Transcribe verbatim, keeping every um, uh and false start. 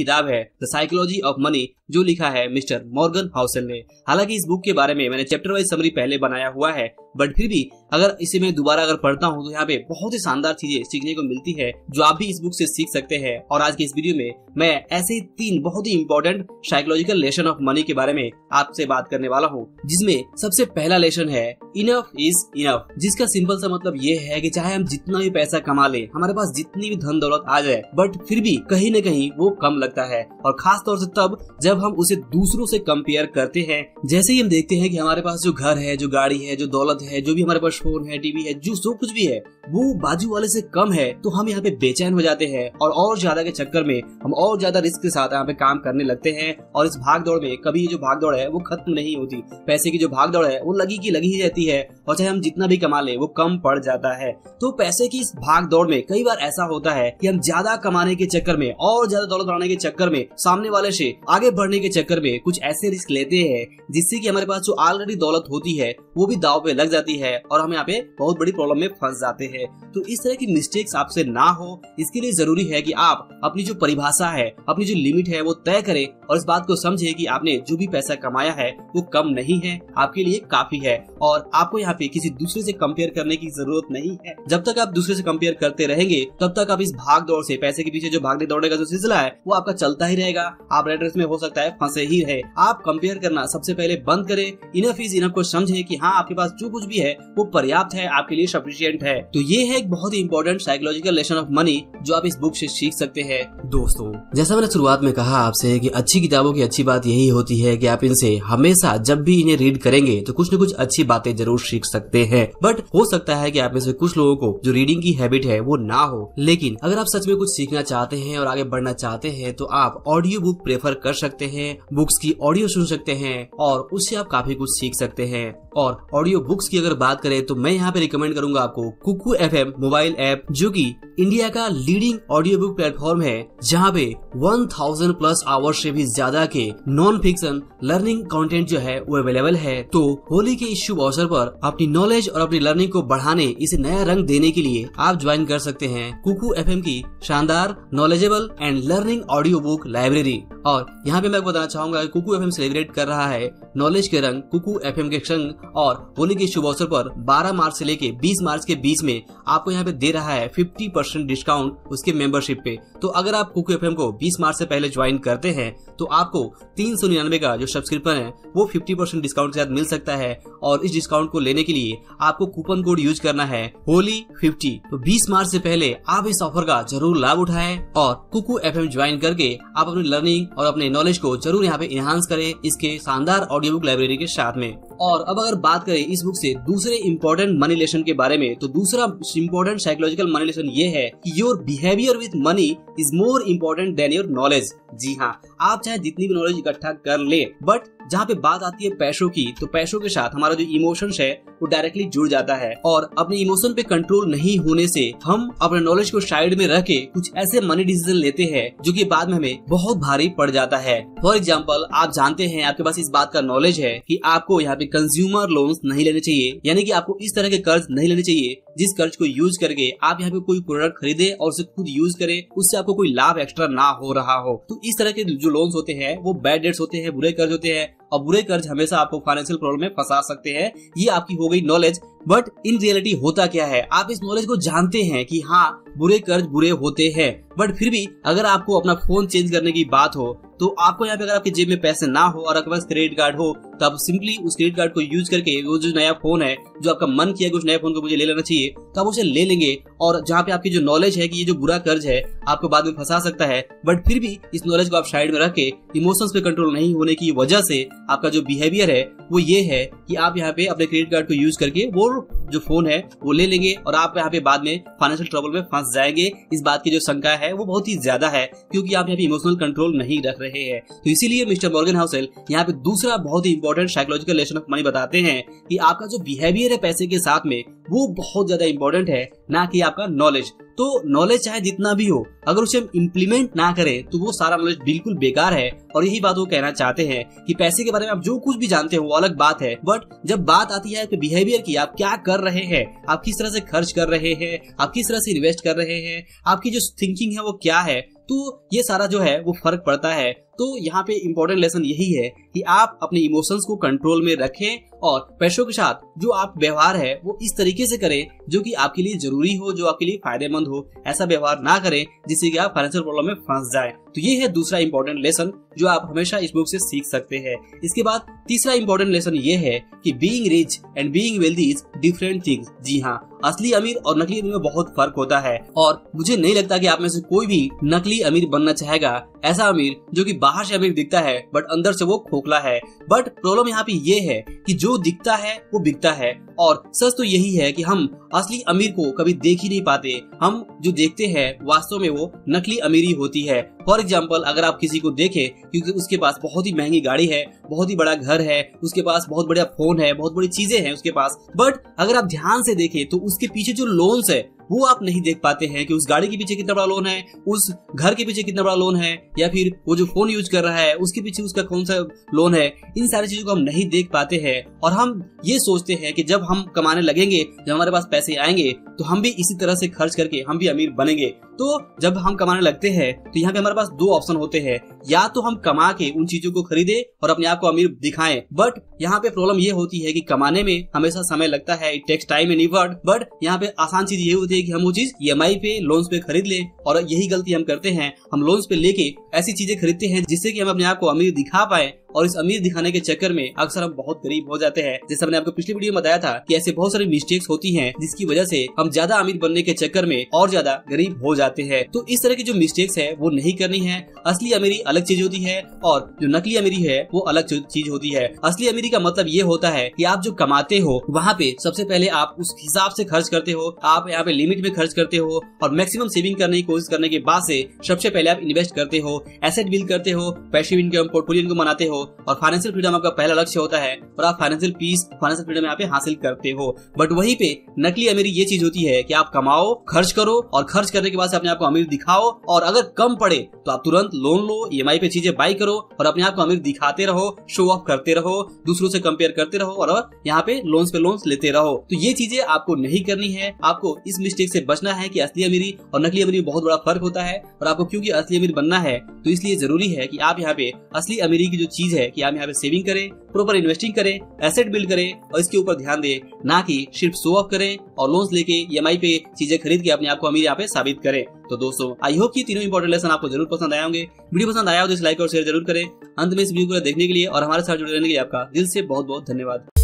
किताब है the psychology of money, जो लिखा है मिस्टर मॉर्गन हाउसेल ने। हालांकि इस बुक के बारे में मैंने चैप्टर वाइज समरी पहले बनाया हुआ है, बट फिर भी अगर इसे मैं दोबारा अगर पढ़ता हूँ तो यहाँ पे बहुत ही शानदार चीजें सीखने को मिलती है जो आप भी इस बुक से सीख सकते हैं। और आज के इस वीडियो में मैं ऐसे ही तीन बहुत ही important psychological lesson of money के बारे में आपसे बात करने वाला हूँ, जिसमें सबसे पहला लेसन है इनफ इज इनफ, जिसका सिंपल सा मतलब ये है कि चाहे हम जितना भी पैसा कमा ले, हमारे पास जितनी भी धन दौलत आ जाए, बट फिर भी कहीं न कहीं वो कम लगता है। और खास तौर से तब जब हम उसे दूसरों से कंपेयर करते हैं। जैसे ही हम देखते हैं कि हमारे पास जो घर है, जो गाड़ी है, जो दौलत है, जो भी हमारे पास फोन है, टीवी है, जो जो कुछ भी है, वो बाजू वाले से कम है, तो हम यहाँ पे बेचैन हो जाते हैं और और ज्यादा के चक्कर में हम और ज्यादा रिस्क के साथ यहाँ पे काम करने लगते हैं। और इस भाग दौड़ में कभी जो भाग दौड़ है वो खत्म नहीं होती। पैसे की जो भाग दौड़ है वो लगी की लगी ही रहती है और चाहे हम जितना भी कमा ले वो कम पड़ जाता है। तो पैसे की इस भाग दौड़ में कई बार ऐसा होता है कि हम ज्यादा कमाने के चक्कर में और ज्यादा दौलत बढ़ाने के चक्कर में, सामने वाले से आगे बढ़ने के चक्कर में कुछ ऐसे रिस्क लेते हैं जिससे कि हमारे पास जो ऑलरेडी दौलत होती है वो भी दाव पे लग जाती है और हम यहाँ पे बहुत बड़ी प्रॉब्लम में फंस जाते हैं। तो इस तरह की मिस्टेक्स आपसे ना हो, इसके लिए जरूरी है कि आप अपनी जो परिभाषा है, अपनी जो लिमिट है, वो तय करें और इस बात को समझे कि आपने जो भी पैसा कमाया है वो कम नहीं है, आपके लिए काफी है और आपको यहाँ पे किसी दूसरे से कंपेयर करने की जरूरत नहीं है। जब तक आप दूसरे से कंपेयर करते रहेंगे तब तक आप इस भाग दौड़ से, पैसे के पीछे जो भागने दौड़ने का जो सिलसिला है वो आपका चलता ही रहेगा, आप रेड रेस में हो सकता है फंसे ही रहे। आप कंपेयर करना सबसे पहले बंद करें, इनफ इज इनफ को समझे कि हाँ, आपके पास जो कुछ भी है वो पर्याप्त है, आपके लिए सफिशिएंट है। तो ये है एक बहुत ही important psychological lesson of money जो आप इस बुक से सीख सकते हैं। दोस्तों, जैसा मैंने शुरुआत में कहा आपसे कि अच्छी किताबों की अच्छी बात यही होती है कि आप इनसे हमेशा जब भी इन्हें रीड करेंगे तो कुछ न कुछ अच्छी बातें जरूर सीख सकते हैं। बट हो सकता है कि आप में से कुछ लोगों को जो रीडिंग की हैबिट है वो ना हो, लेकिन अगर आप सच में कुछ सीखना चाहते हैं और आगे बढ़ना चाहते हैं तो आप ऑडियो बुक प्रेफर कर सकते हैं, बुक्स की ऑडियो सुन सकते हैं और उससे आप काफी कुछ सीख सकते हैं। और ऑडियो बुक्स की अगर बात करें तो मैं यहाँ पे रिकमेंड करूंगा आपको Kuku F M mobile app, जो कि इंडिया का लीडिंग ऑडियो बुक प्लेटफॉर्म है, जहाँ पे एक हज़ार प्लस आवर से भी ज्यादा के नॉन फिक्शन लर्निंग कंटेंट जो है वो अवेलेबल है। तो होली के इस शुभ अवसर पर अपनी नॉलेज और अपनी लर्निंग को बढ़ाने, इसे नया रंग देने के लिए आप ज्वाइन कर सकते हैं कुकू एफ एम की शानदार knowledgeable and learning audio book library. और यहाँ पे मैं बताना चाहूंगा कुकू एफ एम सेलिब्रेट कर रहा है नॉलेज के रंग कुकू एफ एम के संग, और होली के शुभ अवसर पर बारह मार्च से लेके बीस मार्च के बीच में आपको यहाँ पे दे रहा है फिफ्टी परसेंट डिस्काउंट उसके मेंबरशिप पे। तो अगर आप कुकू एफ एम को बीस मार्च से पहले ज्वाइन करते हैं तो आपको तीन सौ निन्यानवे का जो सब्सक्रिप्शन है वो फिफ्टी परसेंट डिस्काउंट के साथ मिल सकता है। और इस डिस्काउंट को लेने के लिए आपको कूपन कोड यूज करना है होली फिफ्टी। तो बीस मार्च से पहले आप इस ऑफर का जरूर लाभ उठाएं और कुकू एफ एम ज्वाइन करके आप अपनी लर्निंग और अपने नॉलेज को जरूर यहाँ पे एनहांस करें इसके शानदार ऑडियो बुक लाइब्रेरी के साथ में। और अब अगर बात करें इस बुक से दूसरे इम्पोर्टेंट मनी लेसन के बारे में, तो दूसरा इम्पोर्टेंट साइकोलॉजिकल मनी लेसन ये है कि your behaviour with money is more important than your knowledge. जी हाँ, आप चाहे जितनी भी नॉलेज इकट्ठा कर ले, बट जहाँ पे बात आती है पैसों की, तो पैसों के साथ हमारा जो इमोशंस है वो डायरेक्टली जुड़ जाता है। और अपने इमोशन पे कंट्रोल नहीं होने से हम अपने नॉलेज को साइड में रख के कुछ ऐसे मनी डिसीजन लेते हैं जो कि बाद में हमें बहुत भारी पड़ जाता है। फॉर एग्जांपल, आप जानते हैं, आपके पास इस बात का नॉलेज है कि आपको यहाँ पे कंज्यूमर लोन्स नहीं लेने चाहिए, यानी कि आपको इस तरह के कर्ज नहीं लेने चाहिए जिस कर्ज को यूज करके आप यहाँ पे कोई प्रोडक्ट खरीदे और उसे खुद यूज करे, उससे आपको कोई लाभ एक्स्ट्रा ना हो रहा हो। तो इस तरह के जो लोन्स होते हैं वो बैड डेट्स होते हैं, बुरे कर्ज होते हैं, और बुरे कर्ज हमेशा आपको फाइनेंशियल प्रॉब्लम में फंसा सकते हैं। ये आपकी हो गई नॉलेज, बट इन रियलिटी होता क्या है, आप इस नॉलेज को जानते हैं कि हाँ, बुरे कर्ज बुरे होते हैं, बट फिर भी अगर आपको अपना फोन चेंज करने की बात हो तो आपको यहाँ पे अगर आपके जेब में पैसे ना हो और आपके पास क्रेडिट कार्ड हो, तो आप सिंपली उस क्रेडिट कार्ड को यूज करके वो जो नया फोन है, जो आपका मन किया कि उस नया फोन को मुझे ले लेना चाहिए, तो आप उसे ले लेंगे। और जहाँ पे आपकी जो नॉलेज है कि ये जो बुरा कर्ज है आपको बाद में फंसा सकता है, बट फिर भी इस नॉलेज को आप साइड में रख के इमोशंस पे कंट्रोल नहीं होने की वजह से आपका जो बिहेवियर है वो ये है कि आप यहाँ पे अपने क्रेडिट कार्ड को यूज करके वो जो फोन है वो ले लेंगे और आप यहाँ पे बाद में फाइनेंशियल ट्रबल में फंस जाएंगे। इस बात की जो शंका है वो बहुत ही ज्यादा है, क्योंकि आप यहाँ पे इमोशनल कंट्रोल नहीं रख रहे हैं। तो इसीलिए मिस्टर मॉर्गन हाउसेल यहाँ पे दूसरा बहुत ही important psychological lesson of money बताते हैं कि आपका जो बिहेवियर है पैसे के साथ में वो बहुत ज्यादा इंपॉर्टेंट है, ना कि आपका नॉलेज। तो नॉलेज चाहे जितना भी हो, अगर उसे हम इम्प्लीमेंट ना करें तो वो सारा नॉलेज बिल्कुल बेकार है। और यही बात वो कहना चाहते हैं कि पैसे के बारे में आप जो कुछ भी जानते हो वो अलग बात है, बट जब बात आती है तो बिहेवियर की, आप क्या कर रहे हैं, आप किस तरह से खर्च कर रहे हैं, आप किस तरह से इन्वेस्ट कर रहे हैं, आपकी जो थिंकिंग है वो क्या है, तो ये सारा जो है वो फर्क पड़ता है। तो यहाँ पे इम्पोर्टेंट लेसन यही है कि आप अपने इमोशंस को कंट्रोल में रखें और पैसों के साथ जो आप व्यवहार है वो इस तरीके से करें जो कि आपके लिए जरूरी हो, जो आपके लिए फायदेमंद हो। ऐसा व्यवहार ना करें जिससे कि आप फाइनेंशियल प्रॉब्लम में फंस जाएं। तो ये है दूसरा इम्पोर्टेंट लेसन जो आप हमेशा इस बुक से सीख सकते हैं। इसके बाद तीसरा इम्पोर्टेंट लेसन ये है कि being rich and being wealthy is different things. जी हाँ, असली अमीर और नकली अमीर में बहुत फर्क होता है और मुझे नहीं लगता कि आप में से कोई भी नकली अमीर बनना चाहेगा। ऐसा अमीर जो कि बाहर से अमीर दिखता है बट अंदर से वो खोखला है। बट प्रॉब्लम यहाँ पे ये है कि जो दिखता है वो बिकता है और सच तो यही है कि हम असली अमीर को कभी देख ही नहीं पाते। हम जो देखते हैं वास्तव में वो नकली अमीरी होती है। फॉर एग्जाम्पल, अगर आप किसी को देखें क्योंकि उसके पास बहुत ही महंगी गाड़ी है, बहुत ही बड़ा घर है, उसके पास बहुत बड़ा फोन है, बहुत बड़ी चीजें हैं उसके पास, बट अगर आप ध्यान से देखें तो उसके पीछे जो लोन्स है वो आप नहीं देख पाते हैं कि उस गाड़ी के पीछे कितना बड़ा लोन है, उस घर के पीछे कितना बड़ा लोन है, या फिर वो जो फोन यूज कर रहा है उसके पीछे उसका कौन सा लोन है। इन सारी चीजों को हम नहीं देख पाते हैं और हम ये सोचते हैं कि जब हम कमाने लगेंगे, जब हमारे पास पैसे आएंगे तो हम भी इसी तरह से खर्च करके हम भी अमीर बनेंगे। तो जब हम कमाने लगते हैं तो यहाँ पे हमारे पास दो ऑप्शन होते हैं, या तो हम कमा के उन चीजों को खरीदे और अपने आप को अमीर दिखाएं। बट यहाँ पे प्रॉब्लम ये होती है कि कमाने में हमेशा समय लगता है, it takes time and effort. But यहाँ पे आसान चीज ये होती है कि हम वो चीज ईएमआई पे, लोन्स पे खरीद ले और यही गलती हम करते हैं। हम लोन्स पे लेके ऐसी चीजें खरीदते हैं जिससे कि हम अपने आप को अमीर दिखा पाए और इस अमीर दिखाने के चक्कर में अक्सर हम बहुत गरीब हो जाते हैं। जैसे हमने आपको पिछली वीडियो में बताया था कि ऐसे बहुत सारी मिस्टेक्स होती हैं जिसकी वजह से हम ज्यादा अमीर बनने के चक्कर में और ज्यादा गरीब हो जाते हैं। तो इस तरह की जो मिस्टेक्स है वो नहीं करनी है। असली अमीरी अलग चीज होती है और जो नकली अमीरी है वो अलग चीज होती है। असली अमीरी का मतलब ये होता है कि आप जो कमाते हो वहाँ पे सबसे पहले आप उस हिसाब से खर्च करते हो, आप यहाँ पे लिमिट में खर्च करते हो और मैक्सिमम सेविंग करने की कोशिश करने के बाद से सबसे पहले आप इन्वेस्ट करते हो, एसेट बिल्ड करते हो, पैसिव इनकम पोर्टफोलियो इनको बनाते हो और फाइनेंशियल फ्रीडम आपका पहला लक्ष्य होता है और आप फाइनेंशियल पीस, फाइनेंशियल फ्रीडम यहाँ पे हासिल करते हो। बट वहीं पे नकली अमीरी ये चीज होती है कि आप कमाओ, खर्च करो और खर्च करने के बाद से अपने आप को अमीर दिखाओ और अगर कम पड़े तो आप तुरंत लोन लो, ईएमआई पे चीजें बाई करो और अपने आप को अमीर दिखाते रहो, शो ऑफ करते रहो, दूसरों से कंपेयर करते रहो और यहाँ पे लोन्स पे लोन्स लेते रहो। तो ये चीजें आपको नहीं करनी है। आपको इस मिस्टेक से बचना है कि असली अमीरी और नकली अमीरी में बहुत बड़ा फर्क होता है और आपको क्योंकि असली अमीर बनना है तो इसलिए जरूरी है कि आप यहाँ पे असली अमीरी की जो चीज है कि आप यहाँ पे सेविंग करें, प्रॉपर इन्वेस्टिंग करें, एसेट बिल्ड करें और इसके ऊपर ध्यान दें, ना कि सिर्फ शो ऑफ करें और लोन्स लेके ईएमआई पे चीजें खरीद के अपने आप को अमीर यहाँ पे साबित करें। तो दोस्तों, आई होप ये तीनों इंपॉर्टेंट लेसन आपको जरूर पसंद आए होंगे। वीडियो पसंद आया हो तो इस लाइक और शेयर जरूर करें। अंत में इस वीडियो को देखने के लिए और हमारे साथ जुड़े रहने के लिए आपका दिल से बहुत बहुत धन्यवाद।